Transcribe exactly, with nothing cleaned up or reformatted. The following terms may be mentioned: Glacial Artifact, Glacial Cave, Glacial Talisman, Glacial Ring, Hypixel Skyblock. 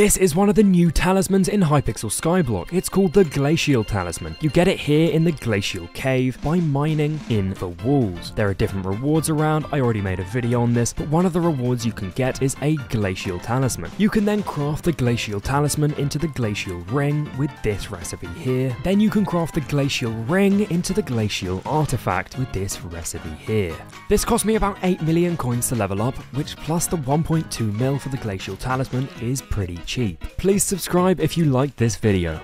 This is one of the new talismans in Hypixel Skyblock. It's called the Glacial Talisman. You get it here in the Glacial Cave by mining in the walls. There are different rewards around. I already made a video on this, but one of the rewards you can get is a Glacial Talisman. You can then craft the Glacial Talisman into the Glacial Ring with this recipe here. Then you can craft the Glacial Ring into the Glacial Artifact with this recipe here. This cost me about eight million coins to level up, which plus the one point two mil for the Glacial Talisman is pretty cheap. Please subscribe if you liked this video.